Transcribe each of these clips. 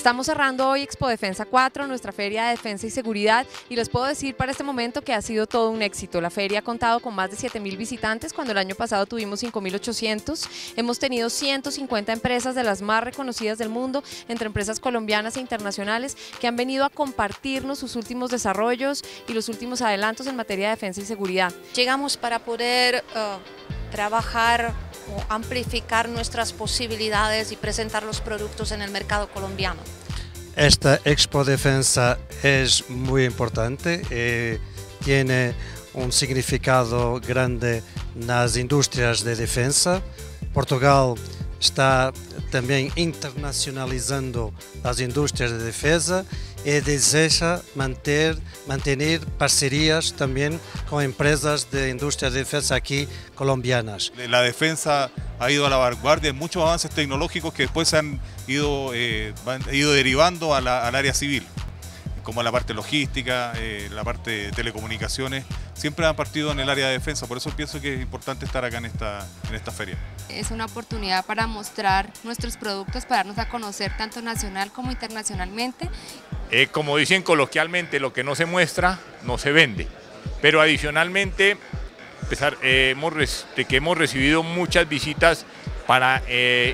Estamos cerrando hoy Expo Defensa 4, nuestra feria de defensa y seguridad, y les puedo decir para este momento que ha sido todo un éxito. La feria ha contado con más de 7.000 visitantes, cuando el año pasado tuvimos 5.800. Hemos tenido 150 empresas de las más reconocidas del mundo, entre empresas colombianas e internacionales, que han venido a compartirnos sus últimos desarrollos y los últimos adelantos en materia de defensa y seguridad. Llegamos para poder trabajar o amplificar nuestras posibilidades y presentar los productos en el mercado colombiano. Esta Expo Defensa es muy importante, tiene un significado grande en las industrias de defensa. Portugal está también internacionalizando las industrias de defensa y desea mantener parcerías también con empresas de industria de defensa aquí colombianas. La defensa ha ido a la vanguardia en muchos avances tecnológicos que después han ido derivando al área civil, como la parte logística, la parte de telecomunicaciones, siempre han partido en el área de defensa, por eso pienso que es importante estar acá en esta feria. Es una oportunidad para mostrar nuestros productos, para darnos a conocer tanto nacional como internacionalmente. Como dicen coloquialmente, lo que no se muestra, no se vende, pero adicionalmente hemos recibido muchas visitas para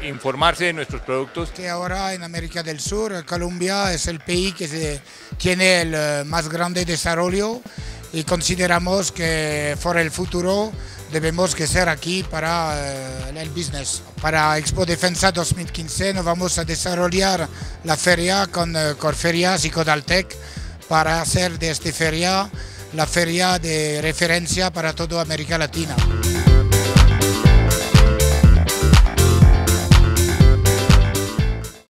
informarse de nuestros productos. Que ahora en América del Sur, Colombia es el país que tiene el más grande desarrollo y consideramos que para el futuro debemos que ser aquí para el business. Para Expo Defensa 2015 nos vamos a desarrollar la feria con Corferias y Codaltec para hacer de esta feria la feria de referencia para toda América Latina.